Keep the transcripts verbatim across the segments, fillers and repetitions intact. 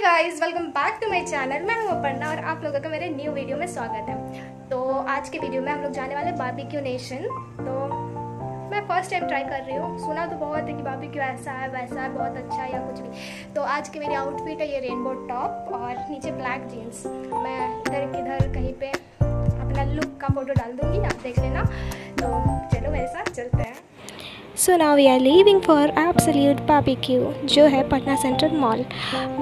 Hey guys, welcome back to my channel. मैं हूं अपर्णा और आप लोगों का मेरे न्यू वीडियो में स्वागत है। तो आज के वीडियो में हम लोग जाने वाले हैं बारबेक्यू नेशन। तो मैं फर्स्ट टाइम ट्राई कर रही हूँ। सुना तो बहुत है कि बारबेक्यू ऐसा है वैसा है, बहुत अच्छा है या कुछ भी। तो आज के मेरी आउटफिट है ये रेनबो टॉप और नीचे ब्लैक जीन्स। मैं इधर किधर कहीं पर अपना लुक का फोटो डाल दूँगी, आप देख लेना। तो चलो मेरे साथ चलते हैं। So now we are leaving for absolute barbecue जो है पटना सेंट्रल मॉल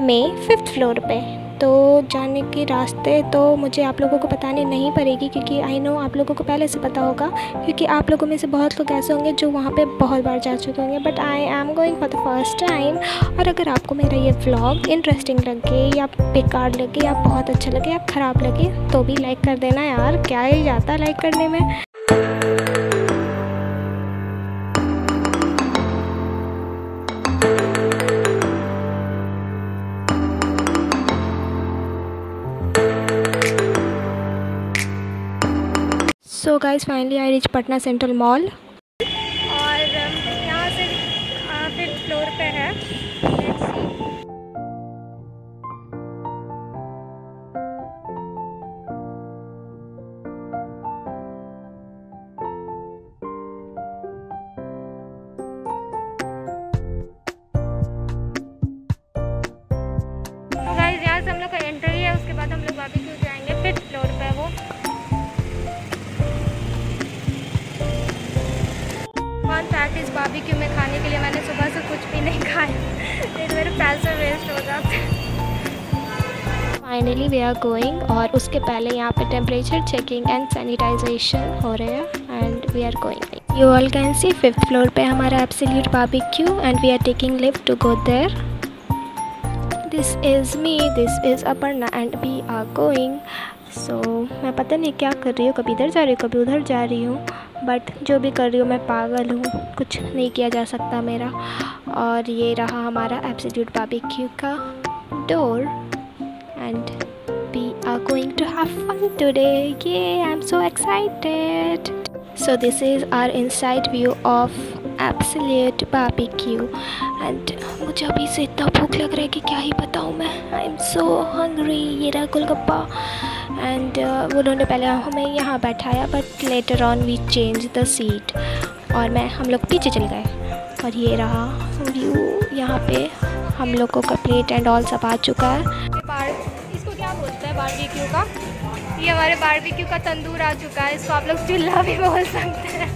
में फिफ्थ फ्लोर पे। तो जाने के रास्ते तो मुझे आप लोगों को बताने नहीं पड़ेगी क्योंकि आई नो आप लोगों को पहले से पता होगा, क्योंकि आप लोगों में से बहुत लोग ऐसे होंगे जो वहाँ पे बहुत बार जा चुके होंगे। But I am going for the first time. और अगर आपको मेरा ये व्लॉग इंटरेस्टिंग लगे या बेकार लगे या बहुत अच्छा लगे या ख़राब लगे तो भी लाइक कर देना यार, क्या ही जाता है लाइक करने में। So guys, finally I reach Patna central mall और यहाँ से फिफ्थ फ्लोर पे है। Let's see. तो गाइस, यहाँ से हम लोग का एंट्री है, उसके बाद हम लोग बारबेक्यू जाएंगे। फिफ्थ फ्लोर पे वो इस बारबेक्यू में खाने के लिए मैंने सुबह से कुछ भी नहीं खाया, मेरे पैसे वेस्ट हो जाते हैं। फाइनली वी आर गोइंग और उसके पहले यहाँ पे टेम्परेचर चेकिंग एंड सैनिटाइजेशन हो रहे हैं and we are going. You all can see fifth floor पे हमारा absolute barbecue and we are taking lift to go there. This is me, this is Aparna and we are going. So मैं पता नहीं क्या कर रही हूँ, कभी इधर जा रही हूँ कभी उधर जा रही हूँ, बट जो भी कर रही हूँ मैं पागल हूँ, कुछ नहीं किया जा सकता मेरा। और ये रहा हमारा एब्सोल्यूट बारबेक्यू का door and we are going to have fun today. ये I am so excited. So this is our inside view of absolute barbecue and मुझे अभी से इतना भूख लग रहा है कि क्या ही बताऊँ मैं। I am so hungry. ये रहा गोलगप्पा एंड uh, उन्होंने पहले हमें यहाँ बैठाया but later on we change the seat और मैं हम लोग पीछे चल गए। और ये रहा व्यू, यहाँ पे हम लोगों का प्लेट एंड ऑल सब आ चुका है। इसको क्या बोलते हैं बारबेक्यू का? ये हमारे बारबेक्यू का तंदूर आ चुका है, इसको आप लोग चूल्हा भी बोल सकते हैं।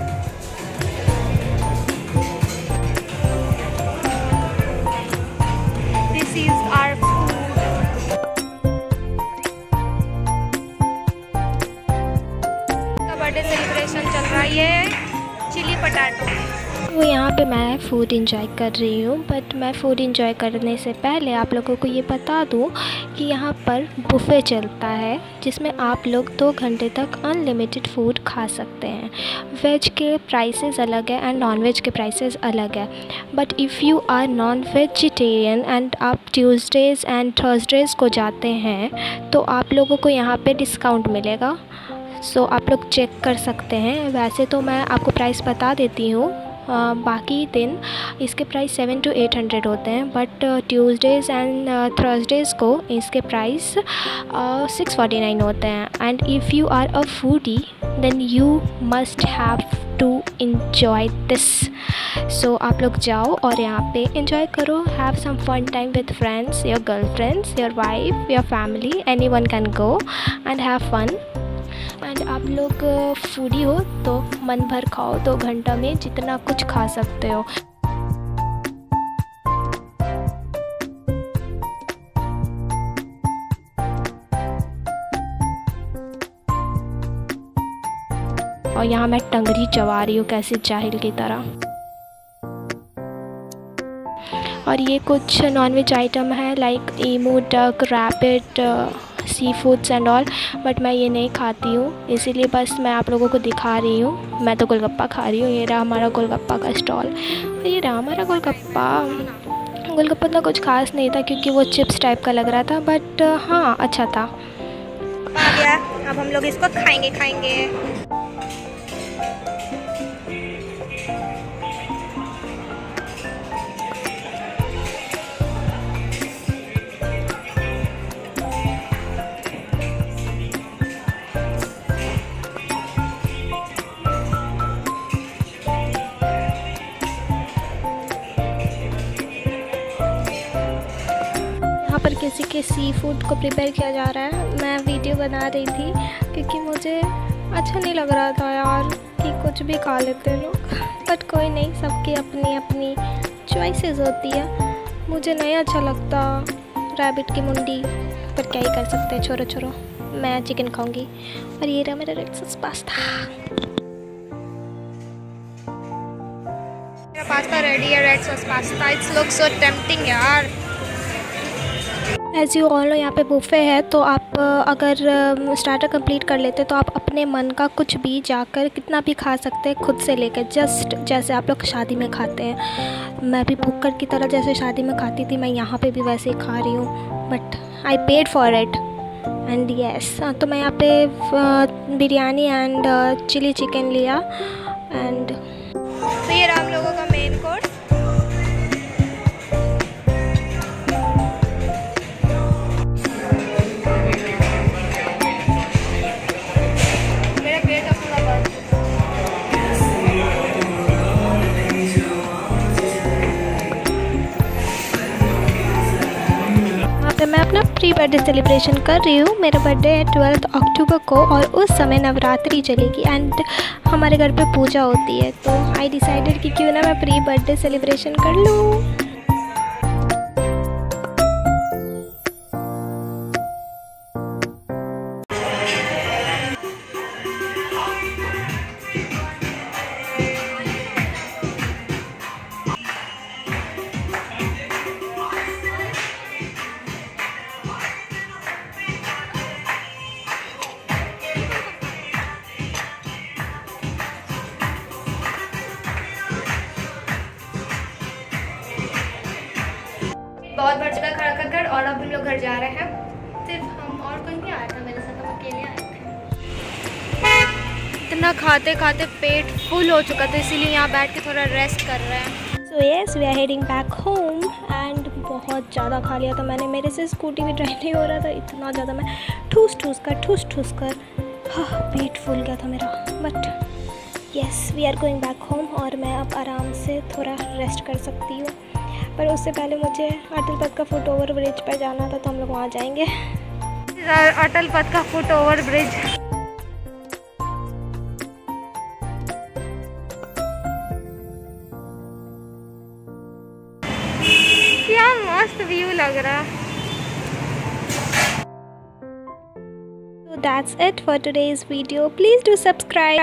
दिस इज़ आवर सेलिब्रेशन चल रहा है। ये चिली पटाटो। वो यहाँ पे मैं फूड एंजॉय कर रही हूँ, बट मैं फूड एंजॉय करने से पहले आप लोगों को ये बता दूँ कि यहाँ पर बुफे चलता है जिसमें आप लोग दो घंटे तक अनलिमिटेड फूड खा सकते हैं। वेज के प्राइसेस अलग है एंड नॉन वेज के प्राइसेस अलग है। But if you are non vegetarian and आप ट्यूसडेज़ एंड थर्सडेज़ को जाते हैं तो आप लोगों को यहाँ पर डिस्काउंट मिलेगा। सो so, आप लोग चेक कर सकते हैं। वैसे तो मैं आपको प्राइस बता देती हूँ, बाकी दिन इसके price seven two eight hundred होते हैं, बट ट्यूसडेज़ एंड थर्सडेज़ को इसके प्राइस सिक्स फोर्टी नाइन होते हैं। And if you are a foodie then you must have to enjoy this. So आप लोग जाओ और यहाँ पे इन्जॉय करो, have some fun time with friends, your girlfriends, your wife, your family, any one can go and have fun. And आप लोग foodie हो तो मन भर खाओ, दो घंटा में जितना कुछ खा सकते हो। और यहाँ मैं टंगरी चबा रही हूँ कैसे जाहिल की तरह। और ये कुछ नॉनवेज आइटम है like emu, duck, rabbit, sea foods and all, but मैं ये नहीं खाती हूँ, इसीलिए बस मैं आप लोगों को दिखा रही हूँ। मैं तो गोलगप्पा खा रही हूँ। ये रहा हमारा गोलगप्पा का स्टॉल। ये रहा हमारा गोलगप्पा। गोलगप्पा तो कुछ खास नहीं था क्योंकि वो चिप्स टाइप का लग रहा था, बट हाँ अच्छा था। आ गया, अब हम लोग इसको खाएंगे खाएंगे यहाँ पर किसी के सी फूड को प्रिपेयर किया जा रहा है। मैं वीडियो बना रही थी क्योंकि मुझे अच्छा नहीं लग रहा था यार कि कुछ भी खा लेते हैं लोग, बट कोई नहीं, सबकी अपनी अपनी चॉइसेस होती है। मुझे नहीं अच्छा लगता रैबिट की मुंडी, पर क्या ही कर सकते हैं, छोड़ो छोड़ो, मैं चिकन खाऊंगी। और ये रहा मेरा red sauce pasta. Pasta ready है, red sauce pasta. It's look so tempting यार। एज यू ऑल, यहाँ पे बुफे है, तो आप अगर स्टार्टर कंप्लीट कर लेते तो आप अपने मन का कुछ भी जाकर कितना भी खा सकते हैं, खुद से लेकर, जस्ट जैसे आप लोग शादी में खाते हैं। मैं भी भूखकर की तरह जैसे शादी में खाती थी, मैं यहाँ पे भी वैसे ही खा रही हूँ, but I paid for it and yes. तो मैं यहाँ पे बिरयानी एंड चिली चिकन लिया एंड तो ये राम लोगों का मेन कोर्स। मेरा पेट अब पूरा भर गया। अब मैं अपना प्री बर्थडे सेलिब्रेशन कर रही हूँ। मेरा बर्थडे है ट्वेल्थ अक्टूबर को और उस समय नवरात्रि चलेगी एंड हमारे घर पे पूजा होती है, तो आई डिसाइडेड कि क्यों ना मैं प्री बर्थडे सेलिब्रेशन कर लूँ। बहुत बढ़ चुका खड़ा कर कर और अब हम लोग घर जा रहे हैं। सिर्फ हम, और कोई नहीं आया था मेरे साथ, हम अकेले आए थे। इतना खाते खाते पेट फुल हो चुका था, इसीलिए यहाँ बैठ के थोड़ा रेस्ट कर रहे हैं। So yes, we are heading back home and बहुत ज़्यादा खा लिया था मैंने, मेरे से स्कूटी भी ड्राइव नहीं हो रहा था, इतना ज़्यादा मैं ठूस ठूस कर ठूस ठूस कर हाँ पेट फूल गया था मेरा। But yes, we are going back home और मैं अब आराम से थोड़ा रेस्ट कर सकती हूँ, पर उससे पहले मुझे अटल पथ का फुट ओवर ब्रिज पर जाना था, तो हम लोग वहाँ जाएंगे। अटल पथ का फुट ओवर ब्रिज। क्या मस्त व्यू लग रहा। So that's it for today's video. Please do subscribe.